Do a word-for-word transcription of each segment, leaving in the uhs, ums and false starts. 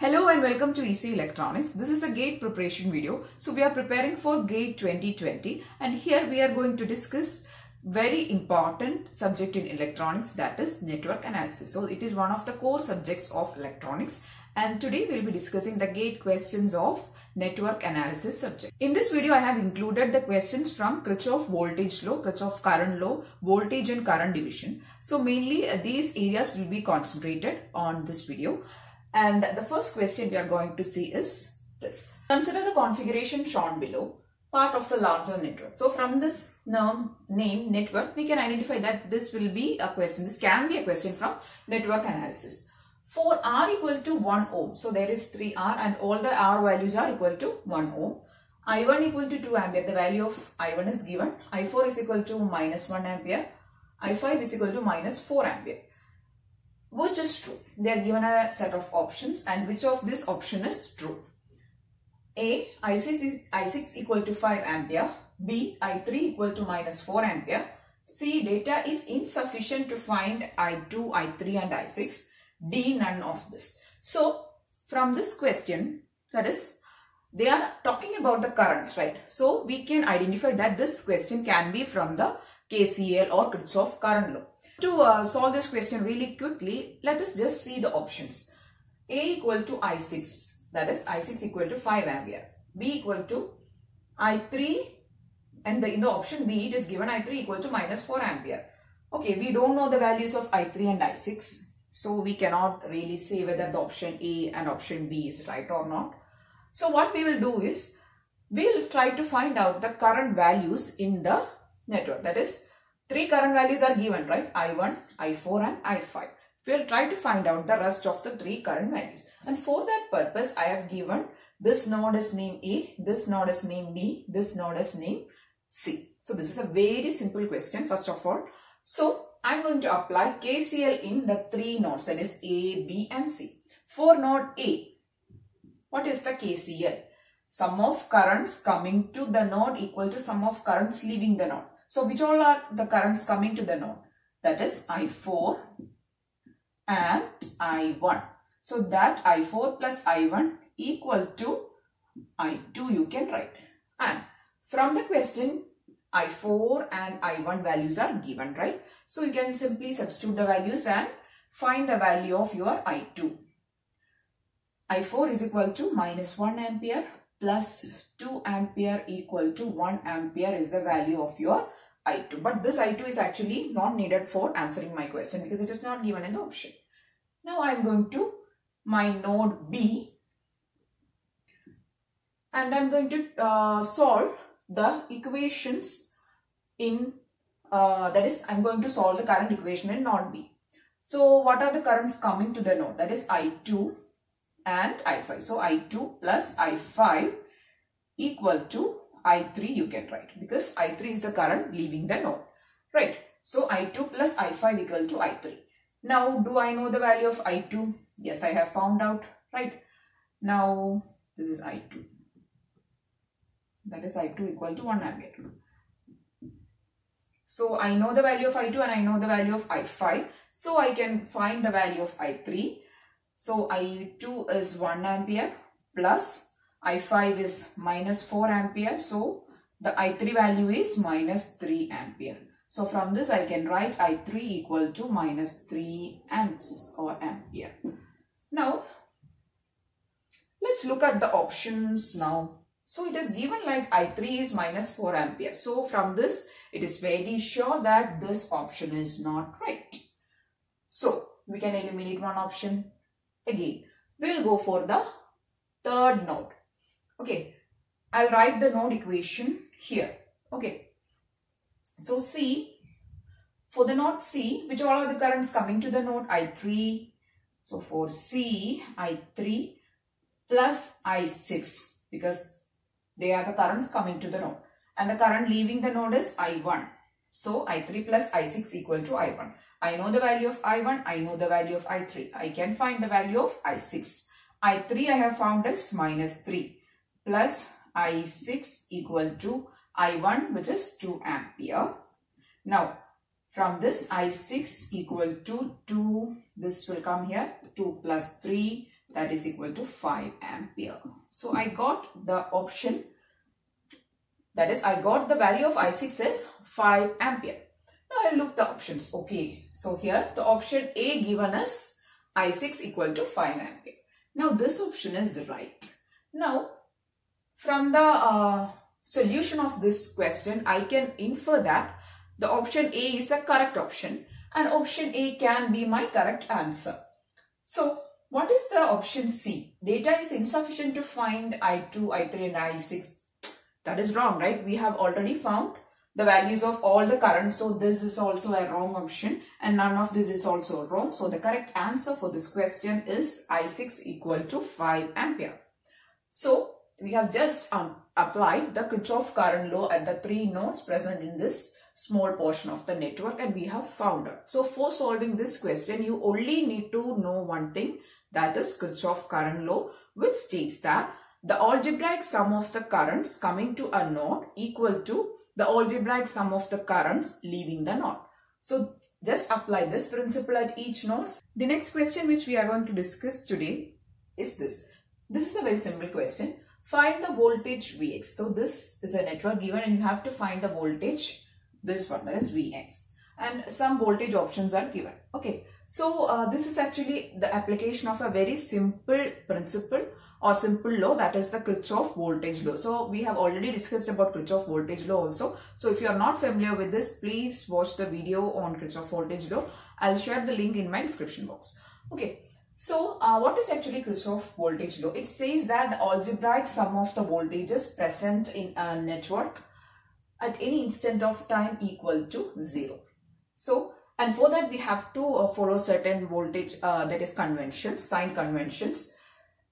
Hello and welcome to Easy Electronics. This is a GATE preparation video. So we are preparing for GATE twenty twenty and here we are going to discuss very important subject in electronics, that is network analysis. So it is one of the core subjects of electronics and today we will be discussing the GATE questions of network analysis subject. In this video I have included the questions from Kirchhoff voltage law, Kirchhoff current law, voltage and current division. So mainly these areas will be concentrated on this video. And the first question we are going to see is this. Consider the configuration shown below, part of a larger network. So from this name network, we can identify that this will be a question. This can be a question from network analysis. For R equal to one ohm. So there is three R and all the R values are equal to one ohm. I one equal to two ampere. The value of I one is given. I four is equal to minus one ampere. I five is equal to minus four ampere. Which is true? They are given a set of options and which of this option is true? A. I six, I six equal to five ampere. B. I three equal to minus four ampere. C. Data is insufficient to find I two, I three and I six. D. None of this. So from this question, that is, they are talking about the currents, right? So we can identify that this question can be from the K C L or Kirchhoff current law. To uh, solve this question really quickly, let us just see the options. A equal to I six, that is I six equal to five ampere. B equal to I three, and the, in the option B it is given I three equal to minus four ampere. Okay, we don't know the values of I three and I six, so we cannot really say whether the option A and option B is right or not. So what we will do is, we will try to find out the current values in the network, that is, three current values are given, right? I one, I four and I five. We will try to find out the rest of the three current values. And for that purpose, I have given this node is named A, this node is named B, this node is named C. So this is a very simple question, first of all. So I am going to apply K C L in the three nodes, that is A, B and C. For node A, what is the K C L? Sum of currents coming to the node equal to sum of currents leaving the node. So which all are the currents coming to the node? That is I four and I one. So that I four plus I one equal to I two you can write. And from the question I four and I one values are given, right? So you can simply substitute the values and find the value of your I two. I four is equal to minus one ampere plus two ampere equal to one ampere is the value of your I two. But this I two is actually not needed for answering my question because it is not given an option. Now I am going to my node B and I am going to uh, solve the equations in, uh, that is I am going to solve the current equation in node B. So what are the currents coming to the node? That is I two and I five. So I two plus I five equal to I three you can write because I three is the current leaving the node, right? So I two plus I five equal to I three. Now do I know the value of I two? Yes, I have found out, right? Now this is I two. That is I two equal to one ampere. So I know the value of I two and I know the value of I five. So I can find the value of I three. So I two is one ampere plus I five is minus four ampere, so the I three value is minus three ampere. So from this I can write I three equal to minus three amps or ampere. Now let's look at the options now. So it is given like I three is minus four ampere. So from this it is very sure that this option is not right. So we can eliminate one option. Again, we will go for the third node. Okay, I'll write the node equation here. Okay, so C, for the node C, which all are the currents coming to the node? I three. So for C, I three plus I six because they are the currents coming to the node. And the current leaving the node is I one. So I three plus I six equal to I one. I know the value of I one, I know the value of I three. I can find the value of I six. I three I have found is minus three. Plus I six equal to I one, which is two ampere. Now from this I six equal to two, this will come here, two plus three, that is equal to five ampere. So I got the option, that is I got the value of I six as five ampere. Now I look the options. Okay, so here the option A given us I six equal to five ampere. Now this option is right. Now from the uh, solution of this question, I can infer that the option A is a correct option and option A can be my correct answer. So what is the option C? Data is insufficient to find I two, I three and I six. That is wrong, right? We have already found the values of all the currents, so this is also a wrong option and none of this is also wrong. So the correct answer for this question is I six equal to five ampere. So we have just um, applied the Kirchhoff current law at the three nodes present in this small portion of the network and we have found out. So for solving this question, you only need to know one thing, that is Kirchhoff current law, which states that the algebraic sum of the currents coming to a node equal to the algebraic sum of the currents leaving the node. So just apply this principle at each node. The next question which we are going to discuss today is this. This is a very simple question. Find the voltage V X. So this is a network given and you have to find the voltage, this one, that is V X. And some voltage options are given. Okay, so uh, this is actually the application of a very simple principle or simple law, that is the Kirchhoff voltage law. So we have already discussed about Kirchhoff voltage law also. So if you are not familiar with this, please watch the video on Kirchhoff voltage law. I'll share the link in my description box. Okay, so uh, what is actually Kirchhoff voltage law? It says that the algebraic sum of the voltages present in a network at any instant of time equal to zero. So, and for that we have to uh, follow certain voltage, uh, that is conventions, sign conventions.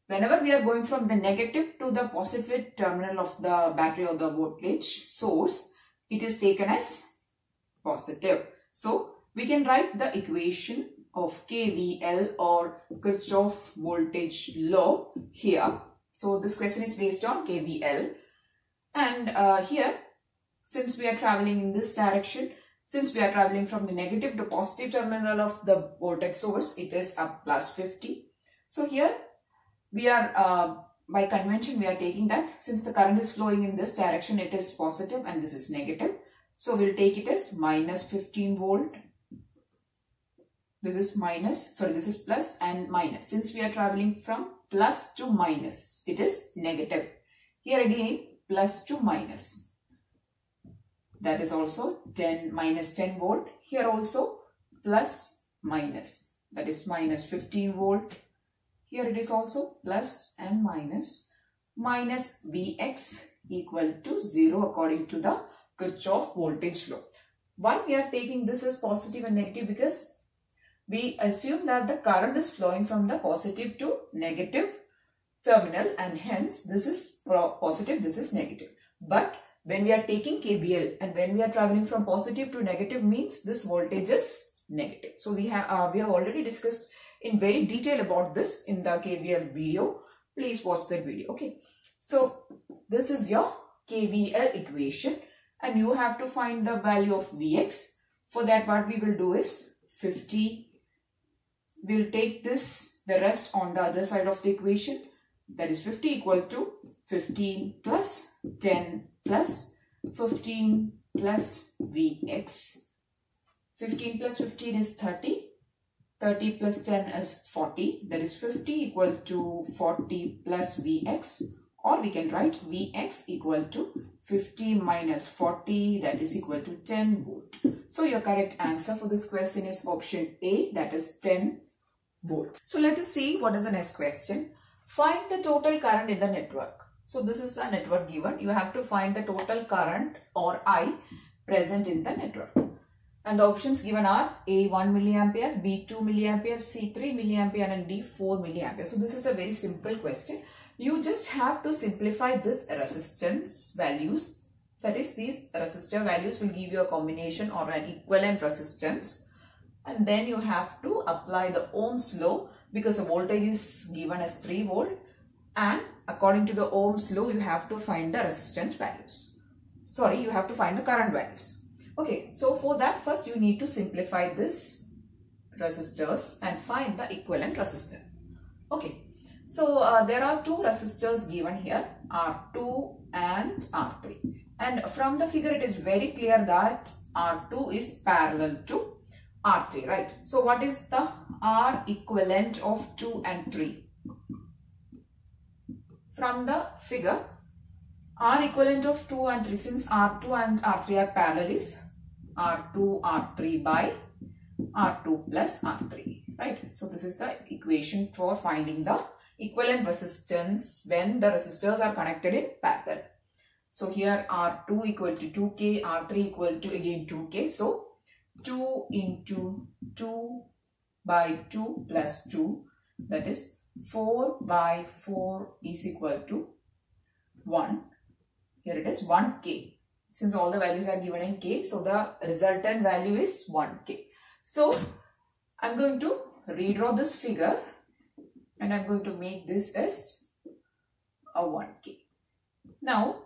Whenever we are going from the negative to the positive terminal of the battery or the voltage source, it is taken as positive. So we can write the equation of K V L or Kirchhoff voltage law here. So this question is based on K V L. And uh, here, since we are traveling in this direction, since we are traveling from the negative to positive terminal of the voltage source, it is up plus fifty. So here, we are, uh, by convention, we are taking that since the current is flowing in this direction, it is positive and this is negative. So we'll take it as minus fifteen volt. This is minus, sorry, this is plus and minus. Since we are traveling from plus to minus, it is negative. Here again, plus to minus. That is also ten, minus ten volt. Here also, plus, minus. That is minus fifteen volt. Here it is also plus and minus, minus V X equal to zero according to the Kirchhoff voltage law. Why we are taking this as positive and negative? Because we assume that the current is flowing from the positive to negative terminal and hence this is positive, this is negative. But when we are taking K V L and when we are traveling from positive to negative means this voltage is negative. So we have, uh, we have already discussed in very detail about this in the K V L video. Please watch that video. Okay, so this is your K V L equation and you have to find the value of V X. For that, what we will do is fifty. We'll take this, the rest on the other side of the equation, that is fifty equal to fifteen plus ten plus fifteen plus V X. fifteen plus fifteen is thirty. thirty plus ten is forty, that is fifty equal to forty plus V X, or we can write V X equal to fifty minus forty, that is equal to ten volt. So your correct answer for this question is option A, that is ten volts. So let us see what is the next question. Find the total current in the network. So this is a network given. You have to find the total current or I present in the network. And the options given are A one milliampere, B two milliampere, C three milliampere and D four milliampere. So this is a very simple question. You just have to simplify this resistance values. That is, these resistor values will give you a combination or an equivalent resistance. And then you have to apply the Ohm's law because the voltage is given as three volt. And according to the Ohm's law, you have to find the resistance values. Sorry, you have to find the current values. Okay, so for that first you need to simplify this resistors and find the equivalent resistance. Okay, So uh, there are two resistors given here, R two and R three. And from the figure it is very clear that R two is parallel to R three, right? So what is the R equivalent of two and three? From the figure, R equivalent of two and three, since R two and R three are parallel, is R two R three by R two plus R three, right? So this is the equation for finding the equivalent resistance when the resistors are connected in parallel. So here R two equal to two K, R three equal to again two K. So two into two by two plus two, that is four by four is equal to one. Here it is one K. Since all the values are given in K, so the resultant value is one K. So I'm going to redraw this figure and I'm going to make this as a one K. Now,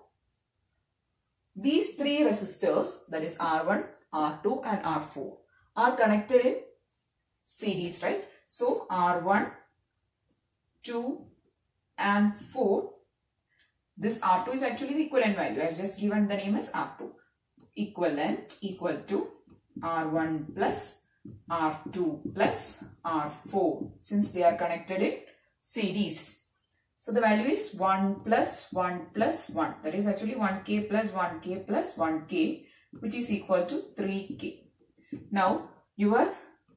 these three resistors, that is R one, R two and R four, are connected in series, right? So R one, two and four, this R two is actually the equivalent value. I have just given the name as R two. Equivalent equal to R one plus R two plus R four, since they are connected in series. So the value is one plus one plus one, that is actually one K plus one K plus one K, which is equal to three K. Now your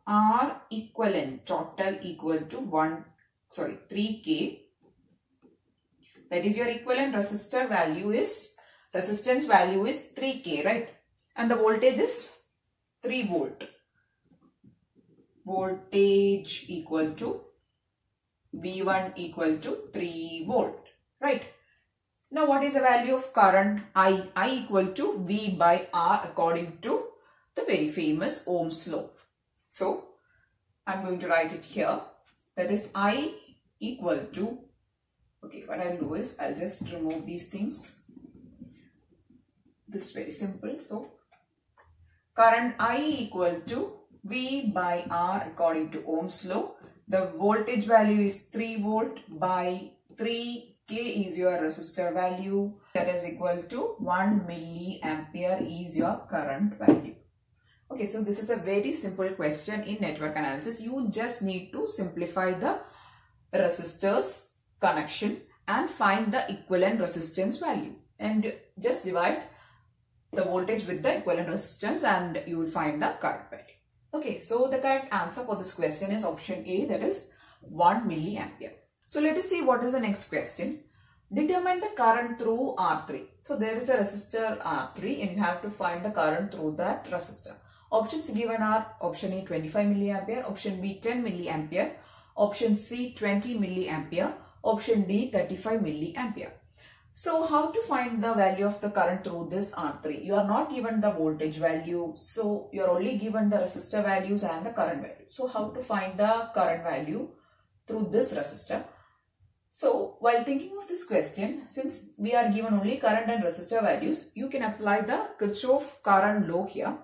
R equivalent total equal to one sorry three K, that is your equivalent resistor value is resistance value is three K, right? And the voltage is three volt. Voltage equal to V one equal to three volt, right? Now what is the value of current I? I equal to V by R according to the very famous Ohm's law. So I'm going to write it here, that is I equal to, okay, what I'll do is I'll just remove these things. This is very simple. So current I equal to V by R according to Ohm's law. The voltage value is three volt by three K is your resistor value, that is equal to one milliampere is your current value. Okay, so this is a very simple question in network analysis. You just need to simplify the resistors connection and find the equivalent resistance value, and just divide the voltage with the equivalent resistance and you will find the current value. Okay, so the correct answer for this question is option A, that is one milliampere. So let us see what is the next question. Determine the current through R three. So there is a resistor R three and you have to find the current through that resistor. Options given are option A twenty-five milliampere, option B ten milliampere, option C twenty milliampere, option D thirty-five milliampere. So how to find the value of the current through this R three? You are not given the voltage value, so you are only given the resistor values and the current value. So how to find the current value through this resistor? So while thinking of this question, since we are given only current and resistor values, you can apply the Kirchhoff current law here.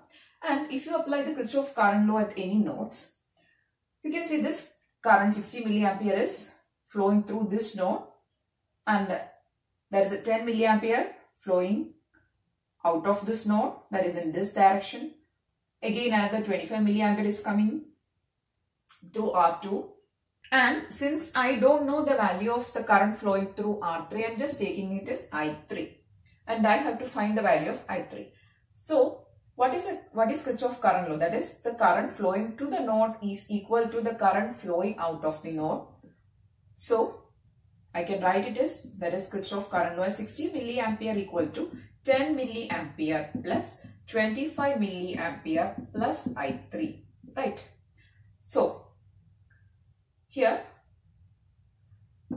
And if you apply the Kirchhoff current law at any nodes, you can see this current sixty milliampere is flowing through this node, and there is a ten milliampere flowing out of this node, that is in this direction. Again, another twenty-five milliampere is coming through R two. And since I don't know the value of the current flowing through R three, I'm just taking it as I three. And I have to find the value of I three. So, what is, it, what is Kirchhoff current law? That is, the current flowing to the node is equal to the current flowing out of the node. So, I can write it as, that is Kirchhoff current law, sixty milliampere equal to ten milliampere plus twenty-five milliampere plus I three, right? So here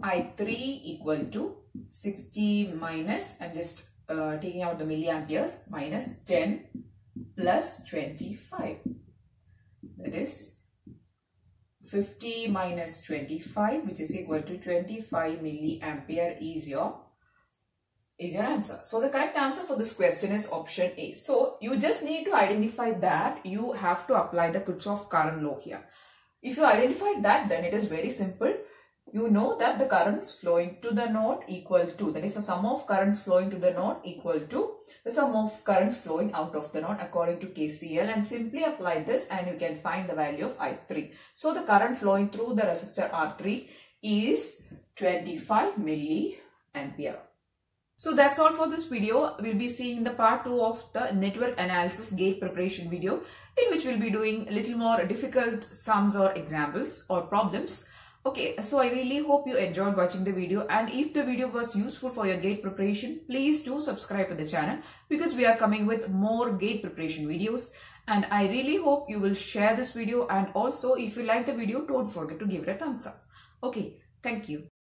I three equal to sixty minus, I'm just uh, taking out the milliamperes, minus ten plus twenty-five, that is fifty minus twenty-five, which is equal to twenty-five milliampere is your, is your answer. So the correct answer for this question is option A. So you just need to identify that you have to apply the Kirchhoff current law here. If you identify that, then it is very simple. you know that the currents flowing to the node equal to, that is the sum of currents flowing to the node equal to the sum of currents flowing out of the node according to K C L, and simply apply this and you can find the value of I three. So the current flowing through the resistor R three is twenty-five milliampere. So that's all for this video. We'll be seeing the part two of the network analysis gate preparation video, in which we'll be doing a little more difficult sums or examples or problems. Okay, so I really hope you enjoyed watching the video, and if the video was useful for your GATE preparation, please do subscribe to the channel, because we are coming with more GATE preparation videos. And I really hope you will share this video, and also if you like the video, don't forget to give it a thumbs up. Okay, thank you.